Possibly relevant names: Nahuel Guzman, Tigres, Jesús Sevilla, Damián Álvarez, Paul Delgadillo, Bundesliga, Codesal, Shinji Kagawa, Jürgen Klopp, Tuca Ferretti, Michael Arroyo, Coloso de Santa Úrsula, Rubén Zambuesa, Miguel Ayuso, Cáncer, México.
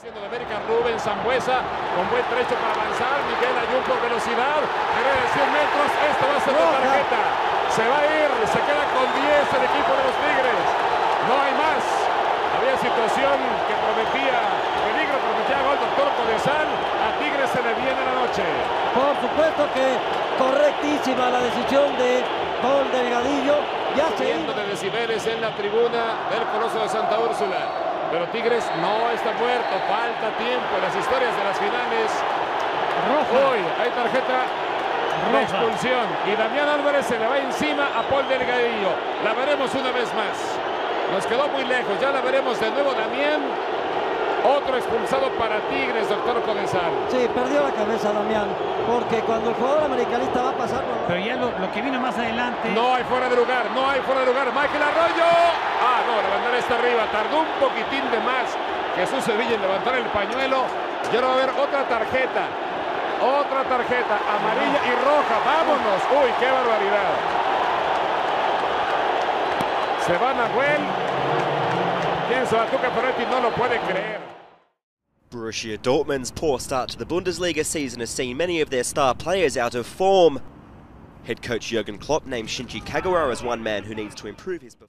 Siendo de América, Rubén Zambuesa, con buen trecho para avanzar, Miguel Ayuso por velocidad, genera 100 metros, esto va a ser una tarjeta, se va a ir, se queda con 10 el equipo de los Tigres, no hay más, había situación que prometía peligro, prometía gol, doctor Codesal, a Tigres se le viene la noche. Por supuesto que correctísima la decisión de Paul Delgadillo, ya se iba. De decibeles en la tribuna del Coloso de Santa Úrsula. Pero Tigres no está muerto, falta tiempo en las historias de las finales. Roja. Hoy hay tarjeta de expulsión y Damián Álvarez se le va encima a Paul Delgadillo. La veremos una vez más. Nos quedó muy lejos, ya la veremos de nuevo Damián. Otro expulsado para Tigres, doctor Codesal. Sí, perdió la cabeza Damián, porque cuando el jugador americanista va a pasar... ¿no? Pero ya lo que vino más adelante... No hay fuera de lugar, no hay fuera de lugar. Michael Arroyo. Ah, no, la bandera está arriba. Tardó un poquitín de más Jesús Sevilla en levantar el pañuelo. Y ahora va a haber otra tarjeta. Otra tarjeta, amarilla y roja. Vámonos. Uy, qué barbaridad. Se va Nahuel. Pienso a Tuca Ferretti no lo puede creer. Borussia Dortmund's poor start to the Bundesliga season has seen many of their star players out of form. Head coach Jürgen Klopp named Shinji Kagawa as one man who needs to improve his performance.